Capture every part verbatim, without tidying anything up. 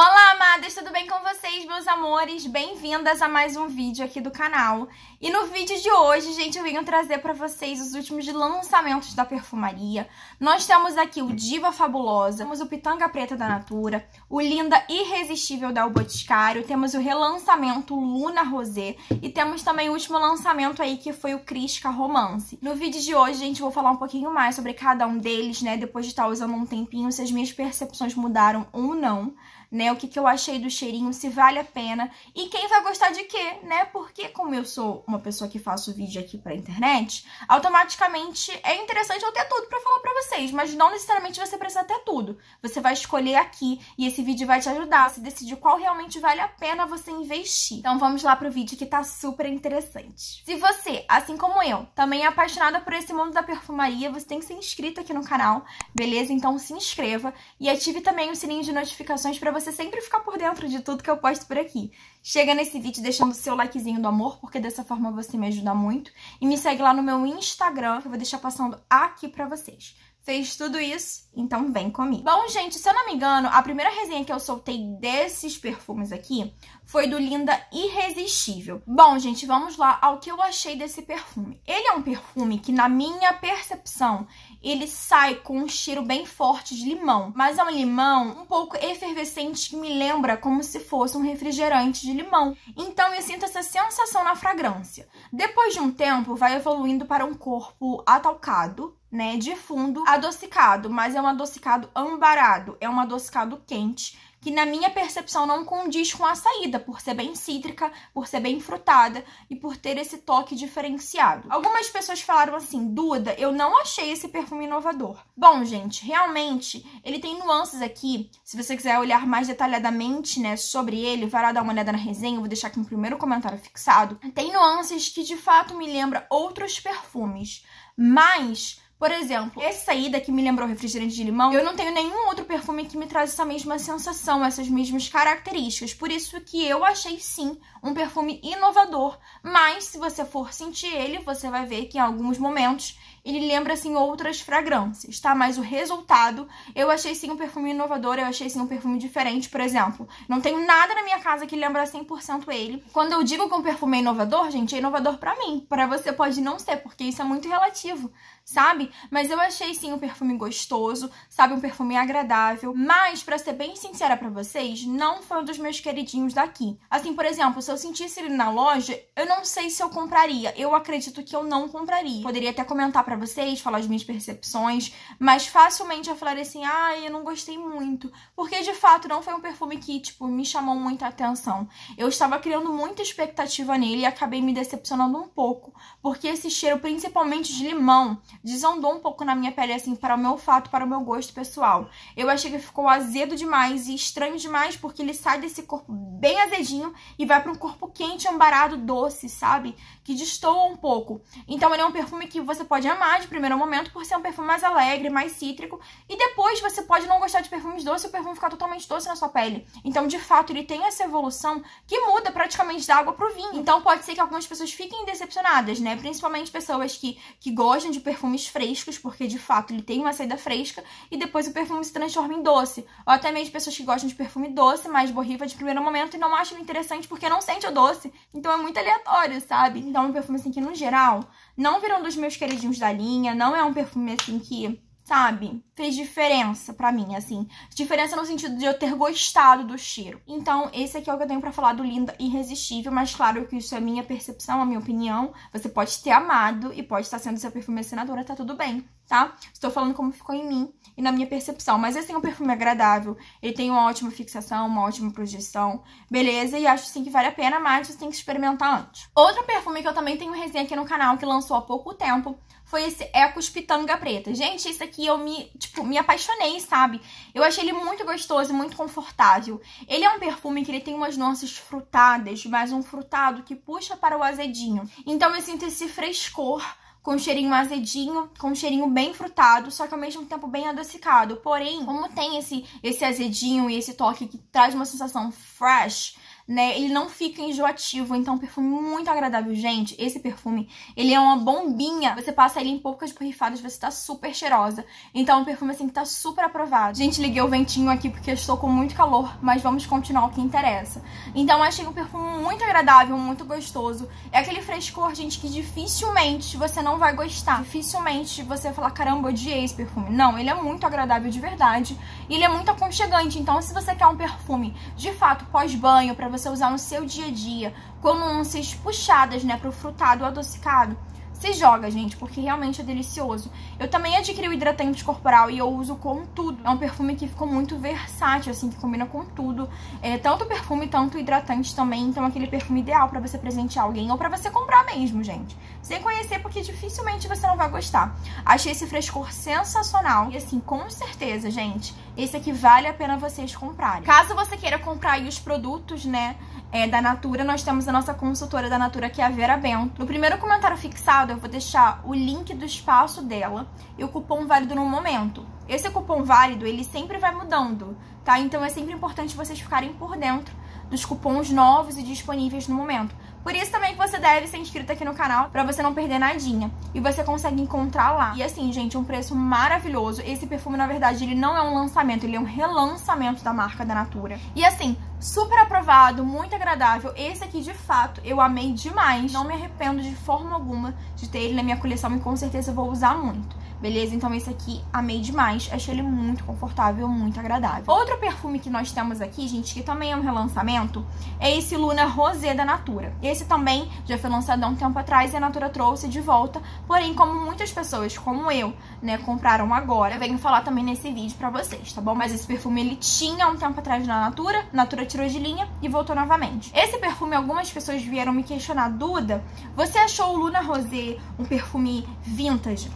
Olá, amadas! Tudo bem com vocês, meus amores? Bem-vindas a mais um vídeo aqui do canal. E no vídeo de hoje, gente, eu venho trazer pra vocês os últimos lançamentos da perfumaria. Nós temos aqui o Diva Fabulosa, temos o Pitanga Preta da Natura, o Linda Irresistível da O Boticário, temos o relançamento Luna Rosé e temos também o último lançamento aí, que foi o Kriska Romance. No vídeo de hoje, gente, eu vou falar um pouquinho mais sobre cada um deles, né? Depois de estar usando um tempinho, se as minhas percepções mudaram ou não, né, o que, que eu achei do cheirinho, se vale a pena e quem vai gostar de quê, né, porque como eu sou uma pessoa que faço vídeo aqui pra internet, automaticamente é interessante eu ter tudo pra falar pra vocês, mas não necessariamente você precisa ter tudo, você vai escolher aqui e esse vídeo vai te ajudar a se decidir qual realmente vale a pena você investir. Então vamos lá pro vídeo que tá super interessante. Se você, assim como eu, também é apaixonada por esse mundo da perfumaria, você tem que ser inscrita aqui no canal, beleza? Então se inscreva e ative também o sininho de notificações pra você Você sempre ficar por dentro de tudo que eu posto por aqui. Chega nesse vídeo deixando o seu likezinho do amor, porque dessa forma você me ajuda muito. E me segue lá no meu Instagram, que eu vou deixar passando aqui pra vocês. Fez tudo isso? Então vem comigo. Bom, gente, se eu não me engano, a primeira resenha que eu soltei desses perfumes aqui foi do Linda Irresistível. Bom, gente, vamos lá ao que eu achei desse perfume. Ele é um perfume que, na minha percepção, ele sai com um cheiro bem forte de limão, mas é um limão um pouco efervescente que me lembra como se fosse um refrigerante de limão. Então eu sinto essa sensação na fragrância. Depois de um tempo, vai evoluindo para um corpo atalcado, né, de fundo, adocicado, mas é um adocicado ambarado, é um adocicado quente, que na minha percepção não condiz com a saída, por ser bem cítrica, por ser bem frutada e por ter esse toque diferenciado. Algumas pessoas falaram assim: Duda, eu não achei esse perfume inovador. Bom, gente, realmente ele tem nuances aqui, se você quiser olhar mais detalhadamente, né, sobre ele, vai lá dar uma olhada na resenha, eu vou deixar aqui no primeiro comentário fixado. Tem nuances que de fato me lembram outros perfumes, mas... Por exemplo, essa aí daqui me lembrou refrigerante de limão. Eu não tenho nenhum outro perfume que me traz essa mesma sensação, essas mesmas características. Por isso que eu achei, sim, um perfume inovador. Mas, se você for sentir ele, você vai ver que em alguns momentos ele lembra, assim, outras fragrâncias, tá? Mas o resultado, eu achei, sim, um perfume inovador, eu achei, sim, um perfume diferente. Por exemplo, não tenho nada na minha casa que lembra cem por cento ele. Quando eu digo que um perfume é inovador, gente, é inovador pra mim. Pra você pode não ser, porque isso é muito relativo, sabe? Mas eu achei, sim, um perfume gostoso, sabe? Um perfume agradável. Mas, pra ser bem sincera pra vocês, não foi um dos meus queridinhos daqui. Assim, por exemplo, se eu sentisse ele na loja, eu não sei se eu compraria. Eu acredito que eu não compraria. Poderia até comentar pra vocês, falar as minhas percepções, mas facilmente eu falaria assim: ai, ah, eu não gostei muito. Porque, de fato, não foi um perfume que, tipo, me chamou muita atenção. Eu estava criando muita expectativa nele e acabei me decepcionando um pouco. Porque esse cheiro, principalmente de limão, desonrou um pouco na minha pele, assim, para o meu olfato, para o meu gosto pessoal. Eu achei que ficou azedo demais e estranho demais, porque ele sai desse corpo bem azedinho e vai para um corpo quente, ambarado, doce, sabe? Que destoa um pouco. Então ele é um perfume que você pode amar de primeiro momento por ser um perfume mais alegre, mais cítrico, e depois você pode não gostar de perfumes doces e o perfume ficar totalmente doce na sua pele. Então, de fato, ele tem essa evolução que muda praticamente da água pro vinho. Então pode ser que algumas pessoas fiquem decepcionadas, né? Principalmente pessoas que, que gostam de perfumes frescos, porque de fato ele tem uma saída fresca e depois o perfume se transforma em doce. Ou até mesmo pessoas que gostam de perfume doce, mas borrifa de primeiro momento e não acham interessante porque não sente o doce. Então é muito aleatório, sabe? Então é um perfume assim que, no geral, não virou um dos meus queridinhos da linha, não é um perfume assim que, sabe, fez diferença pra mim, assim. Diferença no sentido de eu ter gostado do cheiro. Então, esse aqui é o que eu tenho pra falar do Linda Irresistível, mas claro que isso é minha percepção, a minha opinião. Você pode ter amado e pode estar sendo seu perfume assinadora, tá tudo bem, tá? Estou falando como ficou em mim e na minha percepção. Mas esse é um perfume agradável, ele tem uma ótima fixação, uma ótima projeção, beleza? E acho, sim, que vale a pena, mas você tem que experimentar antes. Outro perfume que eu também tenho resenha aqui no canal, que lançou há pouco tempo, foi esse Ekos Pitanga Preta. Gente, esse aqui eu me, tipo, me apaixonei, sabe? Eu achei ele muito gostoso, muito confortável. Ele é um perfume que ele tem umas nuances frutadas, mas um frutado que puxa para o azedinho. Então eu sinto esse frescor, com um cheirinho azedinho, com um cheirinho bem frutado, só que ao mesmo tempo bem adocicado. Porém, como tem esse, esse azedinho e esse toque que traz uma sensação fresh, né? Ele não fica enjoativo, então é um perfume muito agradável. Gente, esse perfume, ele é uma bombinha. Você passa ele em poucas borrifadas, você tá super cheirosa. Então é um perfume, assim, que tá super aprovado. Gente, liguei o ventinho aqui porque eu estou com muito calor, mas vamos continuar o que interessa. Então achei um perfume muito agradável, muito gostoso. É aquele frescor, gente, que dificilmente você não vai gostar. Dificilmente você vai falar, caramba, odiei esse perfume. Não, ele é muito agradável de verdade. E ele é muito aconchegante. Então, se você quer um perfume, de fato, pós-banho, pra você usar no seu dia a dia, com nuances puxadas, né, pro frutado ou adocicado, se joga, gente, porque realmente é delicioso. Eu também adquiri o hidratante corporal e eu uso com tudo. É um perfume que ficou muito versátil, assim, que combina com tudo. É, tanto perfume, tanto hidratante também. Então, aquele perfume ideal pra você presentear alguém ou pra você comprar mesmo, gente. Sem conhecer, porque dificilmente você não vai gostar. Achei esse frescor sensacional. E, assim, com certeza, gente, esse aqui vale a pena vocês comprarem. Caso você queira comprar aí os produtos, né, é, da Natura, nós temos a nossa consultora da Natura, que é a Vera Bento. No primeiro comentário fixado, eu vou deixar o link do espaço dela e o cupom válido no momento. Esse cupom válido, ele sempre vai mudando, tá? Então é sempre importante vocês ficarem por dentro dos cupons novos e disponíveis no momento. Por isso também que você deve ser inscrito aqui no canal, pra você não perder nadinha. E você consegue encontrar lá. E assim, gente, é um preço maravilhoso. Esse perfume, na verdade, ele não é um lançamento, ele é um relançamento da marca da Natura. E assim, super aprovado, muito agradável. Esse aqui, de fato, eu amei demais. Não me arrependo de forma alguma de ter ele na minha coleção e com certeza eu vou usar muito. Beleza? Então esse aqui, amei demais. Achei ele muito confortável, muito agradável. Outro perfume que nós temos aqui, gente, que também é um relançamento, é esse Luna Rosé da Natura. Esse também já foi lançado há um tempo atrás e a Natura trouxe de volta. Porém, como muitas pessoas, como eu, né, compraram agora, eu venho falar também nesse vídeo pra vocês, tá bom? Mas esse perfume, ele tinha um tempo atrás na Natura. Natura tirou de linha e voltou novamente. Esse perfume, algumas pessoas vieram me questionar. Duda, você achou o Luna Rosé um perfume vintage?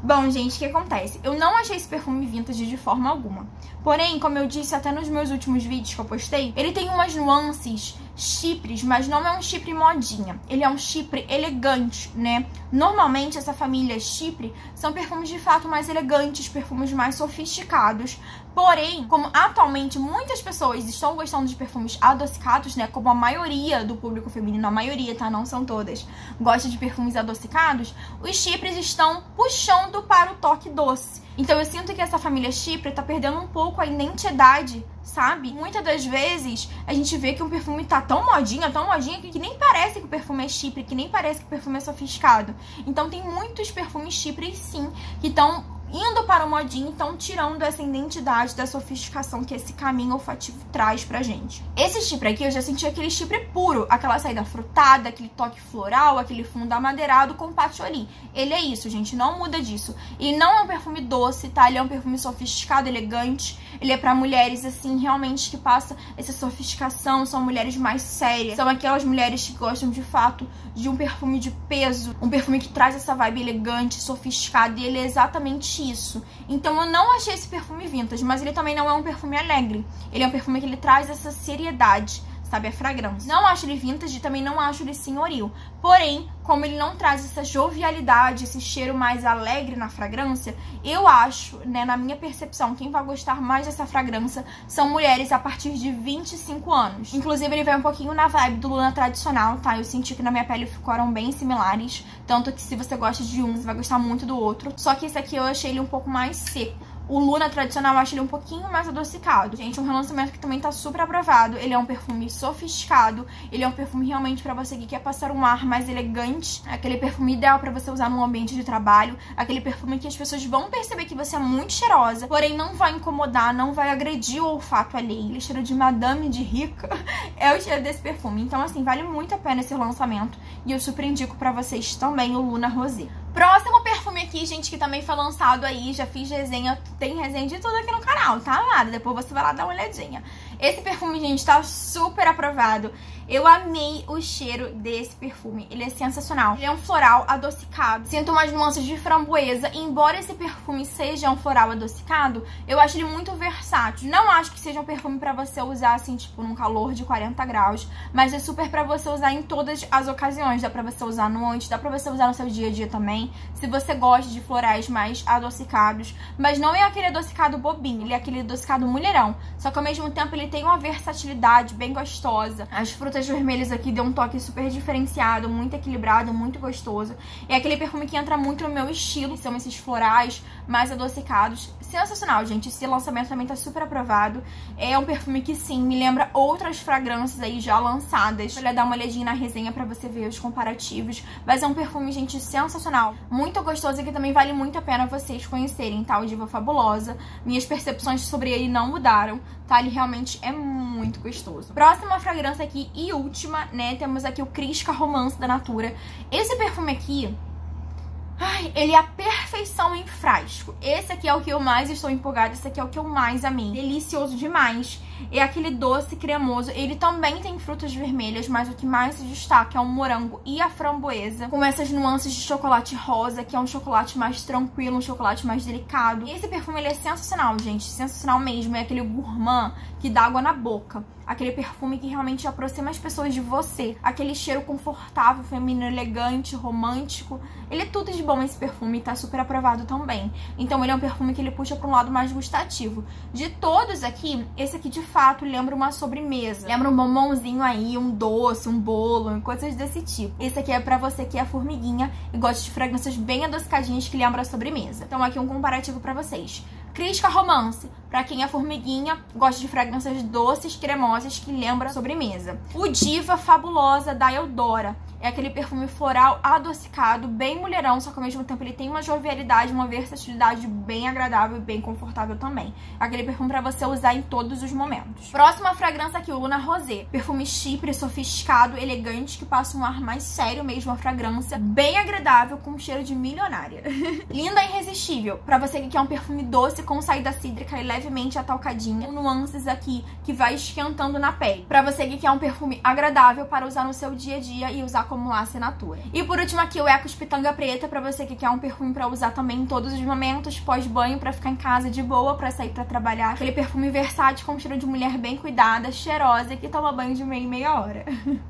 Bom, gente, o que acontece? Eu não achei esse perfume vintage de forma alguma. Porém, como eu disse até nos meus últimos vídeos que eu postei, ele tem umas nuances, chipres, mas não é um chipre modinha. Ele é um chipre elegante, né? Normalmente, essa família chipre são perfumes de fato mais elegantes, perfumes mais sofisticados. Porém, como atualmente muitas pessoas estão gostando de perfumes adocicados, né? Como a maioria do público feminino, a maioria, tá? Não são todas, gosta de perfumes adocicados. Os chipres estão puxando para o toque doce. Então eu sinto que essa família chipre tá perdendo um pouco a identidade, sabe? Muitas das vezes a gente vê que um perfume tá tão modinha, tão modinha, que nem parece que o perfume é chipre, que nem parece que o perfume é sofisticado. Então tem muitos perfumes chipres, sim, que estão indo para o modinho, então tirando essa identidade da sofisticação que esse caminho olfativo traz pra gente. Esse chipre aqui, eu já senti aquele chipre puro, aquela saída frutada, aquele toque floral, aquele fundo amadeirado com patchouli. Ele é isso, gente, não muda disso. E não é um perfume doce, tá? Ele é um perfume sofisticado, elegante. Ele é pra mulheres, assim, realmente que passa essa sofisticação, são mulheres mais sérias. São aquelas mulheres que gostam, de fato, de um perfume de peso, um perfume que traz essa vibe elegante, sofisticada, e ele é exatamente isso. Então eu não achei esse perfume vintage, mas ele também não é um perfume alegre. Ele é um perfume que ele traz essa seriedade, sabe, a fragrância. Não acho ele vintage e também não acho ele senhoril. Porém, como ele não traz essa jovialidade, esse cheiro mais alegre na fragrância, eu acho, né, na minha percepção, quem vai gostar mais dessa fragrância são mulheres a partir de vinte e cinco anos. Inclusive, ele vai um pouquinho na vibe do Luna tradicional, tá? Eu senti que na minha pele ficaram bem similares, tanto que se você gosta de um, você vai gostar muito do outro. Só que esse aqui eu achei ele um pouco mais seco. O Luna tradicional eu acho ele um pouquinho mais adocicado. Gente, um relançamento que também tá super aprovado. Ele é um perfume sofisticado. Ele é um perfume realmente pra você que quer passar um ar mais elegante. Aquele perfume ideal pra você usar num ambiente de trabalho. Aquele perfume que as pessoas vão perceber que você é muito cheirosa, porém não vai incomodar, não vai agredir o olfato alheio. Ele cheiro de madame, de rica. É o cheiro desse perfume. Então, assim, vale muito a pena esse lançamento. E eu super indico pra vocês também o Luna Rosé. Próximo perfume aqui, gente, que também foi lançado aí. Já fiz resenha, tem resenha de tudo aqui no canal, tá, amada? Depois você vai lá dar uma olhadinha. Esse perfume, gente, tá super aprovado. Eu amei o cheiro desse perfume. Ele é sensacional. Ele é um floral adocicado. Sinto umas nuances de framboesa. E embora esse perfume seja um floral adocicado, eu acho ele muito versátil. Não acho que seja um perfume pra você usar, assim, tipo, num calor de quarenta graus. Mas é super pra você usar em todas as ocasiões. Dá pra você usar à noite, dá pra você usar no seu dia a dia também. Se você gosta de florais mais adocicados. Mas não é aquele adocicado bobinho. Ele é aquele adocicado mulherão. Só que ao mesmo tempo ele ele tem uma versatilidade bem gostosa. As frutas vermelhas aqui deu um toque super diferenciado, muito equilibrado, muito gostoso. E é aquele perfume que entra muito no meu estilo, que são esses florais mais adocicados. Sensacional, gente. Esse lançamento também tá super aprovado. É um perfume que, sim, me lembra outras fragrâncias aí já lançadas. Vou dar uma olhadinha na resenha pra você ver os comparativos. Mas é um perfume, gente, sensacional. Muito gostoso e que também vale muito a pena vocês conhecerem, tá? O Diva Fabulosa. Minhas percepções sobre ele não mudaram, tá? Ele realmente é muito gostoso. Próxima fragrância aqui e última, né? Temos aqui o Kriska Romance da Natura. Esse perfume aqui... Ai, ele é a perfeição em frasco. Esse aqui é o que eu mais estou empolgada, esse aqui é o que eu mais amei. Delicioso demais. É aquele doce cremoso. Ele também tem frutas vermelhas, mas o que mais se destaca é o morango e a framboesa, com essas nuances de chocolate rosa, que é um chocolate mais tranquilo, um chocolate mais delicado. E esse perfume, ele é sensacional, gente. Sensacional mesmo. É aquele gourmand que dá água na boca. Aquele perfume que realmente aproxima as pessoas de você. Aquele cheiro confortável, feminino, elegante, romântico. Ele é tudo de bom, esse perfume, tá super aprovado também. Então ele é um perfume que ele puxa pra um lado mais gustativo. De todos aqui, esse aqui de fato lembra uma sobremesa. Lembra um bombonzinho aí, um doce, um bolo, coisas desse tipo. Esse aqui é pra você que é formiguinha e gosta de fragrâncias bem adocicadinhas que lembra a sobremesa. Então aqui um comparativo pra vocês. Kriska Romance, pra quem é formiguinha, gosta de fragrâncias doces, cremosas, que lembra sobremesa. O Diva Fabulosa da Eudora. É aquele perfume floral adocicado, bem mulherão, só que ao mesmo tempo ele tem uma jovialidade, uma versatilidade bem agradável e bem confortável também. É aquele perfume pra você usar em todos os momentos. Próxima fragrância aqui, o Luna Rosé. Perfume chipre, sofisticado, elegante, que passa um ar mais sério mesmo, a fragrância. Bem agradável, com cheiro de milionária. Linda Irresistível. Pra você que quer um perfume doce, com saída cítrica e levemente atalcadinha, com nuances aqui que vai esquentando na pele. Pra você que quer um perfume agradável para usar no seu dia a dia e usar como assinatura. E por último aqui o Ekos Pitanga Preta, pra você que quer um perfume pra usar também em todos os momentos, pós-banho, pra ficar em casa de boa, pra sair pra trabalhar. Aquele perfume versátil com cheiro de mulher bem cuidada, cheirosa, que toma banho de meia e meia hora.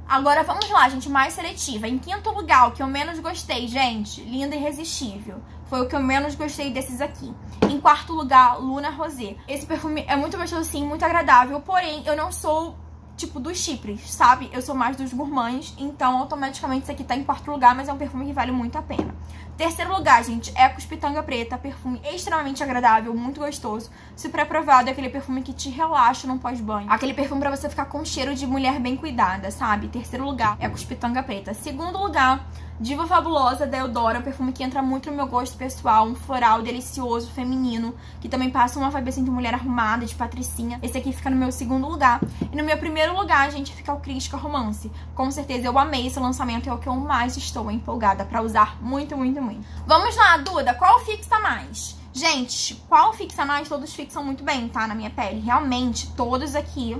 Agora vamos lá, gente, mais seletiva. Em quinto lugar, o que eu menos gostei, gente, Linda Irresistível. Foi o que eu menos gostei desses aqui. Em quarto lugar, Luna Rosé. Esse perfume é muito gostoso, sim, muito agradável. Porém, eu não sou, tipo, dos chipres, sabe? Eu sou mais dos gourmands. Então, automaticamente, esse aqui tá em quarto lugar. Mas é um perfume que vale muito a pena. Terceiro lugar, gente, Ekos Pitanga Preta. Perfume extremamente agradável, muito gostoso. Super aprovado, é aquele perfume que te relaxa num pós-banho. Aquele perfume pra você ficar com cheiro de mulher bem cuidada, sabe? Terceiro lugar, Ekos Pitanga Preta. Segundo lugar... Diva Fabulosa da Eudora, um perfume que entra muito no meu gosto pessoal, um floral delicioso, feminino, que também passa uma vibe assim de mulher arrumada, de patricinha. Esse aqui fica no meu segundo lugar. E no meu primeiro lugar, gente, fica o Kriska Romance. Com certeza eu amei esse lançamento, é o que eu mais estou empolgada pra usar muito, muito, muito. Vamos lá, Duda, qual fixa mais? Gente, qual fixa mais? Todos fixam muito bem, tá? Na minha pele. Realmente, todos aqui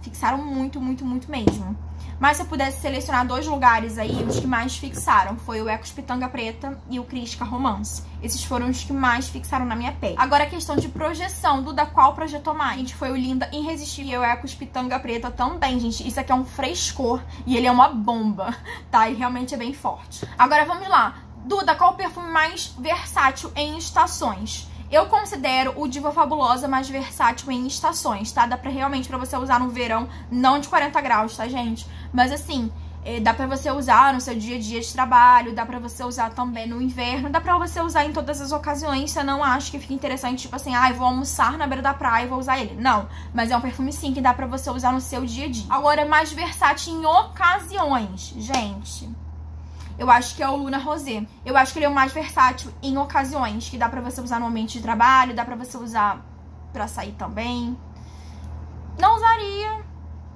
fixaram muito, muito, muito mesmo. Mas se eu pudesse selecionar dois lugares aí, os que mais fixaram foi o Ekos Pitanga Preta e o Kriska Romance. Esses foram os que mais fixaram na minha pele. Agora a questão de projeção, Duda, qual projetou mais? Gente, foi o Linda Irresistível e o Ekos Pitanga Preta também, gente. Isso aqui é um frescor e ele é uma bomba, tá? Ele realmente é bem forte. Agora vamos lá. Duda, qual o perfume mais versátil em estações? Eu considero o Diva Fabulosa mais versátil em estações, tá? Dá pra realmente pra você usar no verão, não de quarenta graus, tá, gente? Mas assim, dá pra você usar no seu dia a dia de trabalho, dá pra você usar também no inverno, dá pra você usar em todas as ocasiões. Você não acha que fica interessante, tipo assim, ah, eu vou almoçar na beira da praia e vou usar ele. Não, mas é um perfume sim que dá pra você usar no seu dia a dia. Agora, é mais versátil em ocasiões, gente... Eu acho que é o Luna Rosé. Eu acho que ele é o mais versátil em ocasiões, que dá pra você usar no ambiente de trabalho, dá pra você usar pra sair também. Não usaria,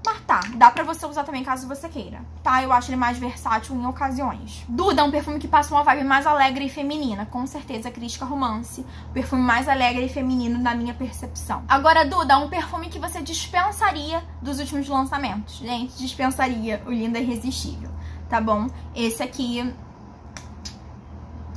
mas tá. Dá pra você usar também caso você queira, tá? Eu acho ele mais versátil em ocasiões. Duda, um perfume que passa uma vibe mais alegre e feminina. Com certeza, Kriska Romance. O perfume mais alegre e feminino na minha percepção. Agora, Duda, um perfume que você dispensaria dos últimos lançamentos. Gente, dispensaria o Linda Irresistível. Tá bom? Esse aqui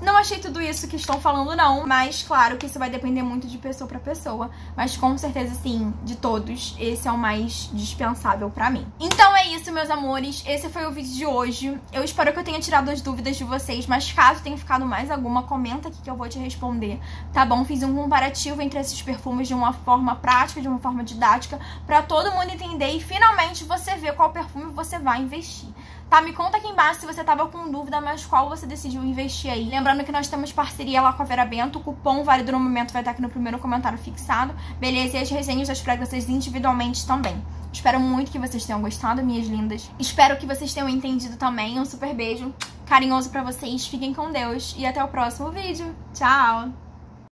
Não achei tudo isso que estão falando não, mas claro que isso vai depender muito de pessoa pra pessoa, mas com certeza sim, de todos, esse é o mais dispensável pra mim. Então é isso, meus amores, esse foi o vídeo de hoje. Eu espero que eu tenha tirado as dúvidas de vocês, mas caso tenha ficado mais alguma, comenta aqui que eu vou te responder, tá bom? Fiz um comparativo entre esses perfumes de uma forma prática, de uma forma didática, pra todo mundo entender e finalmente você ver qual perfume você vai investir. Tá, me conta aqui embaixo se você tava com dúvida, mas qual você decidiu investir aí. Lembrando que nós temos parceria lá com a Vera Bento, o cupom válido no momento vai estar aqui no primeiro comentário fixado, beleza? E as resenhas das fragrâncias individualmente também. Espero muito que vocês tenham gostado, minhas lindas. Espero que vocês tenham entendido também. Um super beijo carinhoso pra vocês, fiquem com Deus e até o próximo vídeo. Tchau!